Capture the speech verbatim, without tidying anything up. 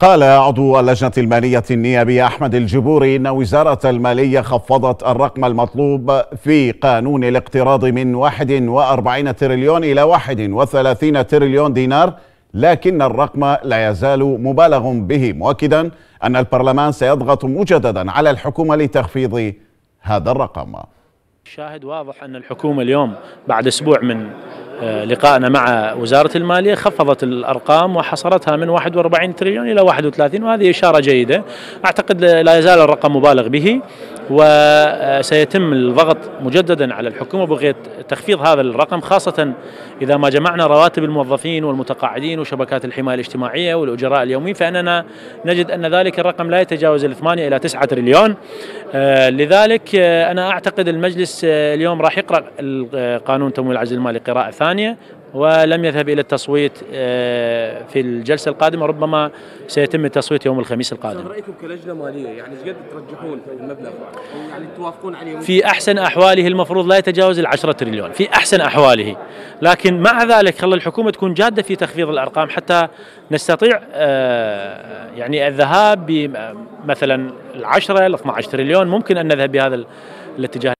قال عضو اللجنة المالية النيابية أحمد الجبوري إن وزارة المالية خفضت الرقم المطلوب في قانون الاقتراض من واحد وأربعين تريليون إلى واحد وثلاثين تريليون دينار، لكن الرقم لا يزال مبالغ به، مؤكدا أن البرلمان سيضغط مجددا على الحكومة لتخفيض هذا الرقم. الشاهد واضح أن الحكومة اليوم بعد أسبوع من لقائنا مع وزارة المالية خفضت الأرقام وحصرتها من واحد وأربعين تريليون إلى واحد وثلاثين، وهذه إشارة جيدة. أعتقد لا يزال الرقم مبالغ به، وسيتم الضغط مجددا على الحكومة بغية تخفيض هذا الرقم، خاصة إذا ما جمعنا رواتب الموظفين والمتقاعدين وشبكات الحماية الاجتماعية والأجراء اليومي، فإننا نجد أن ذلك الرقم لا يتجاوز الثمانية إلى تسعة تريليون. لذلك أنا أعتقد المجلس اليوم راح يقرأ قانون تمويل العجز المالي قراءة ثانية ولم يذهب إلى التصويت في الجلسة القادمة، ربما سيتم التصويت يوم الخميس القادم. رأيكم كلجنة مالية يعني ايش قد ترجحون المبلغ؟ يعني توافقون عليه؟ في أحسن أحواله المفروض لا يتجاوز العشرة تريليون في أحسن أحواله، لكن مع ذلك خلى الحكومة تكون جادة في تخفيض الأرقام حتى نستطيع يعني الذهاب بمثلا العشرة ل اثني عشر تريليون. ممكن أن نذهب بهذا الاتجاه.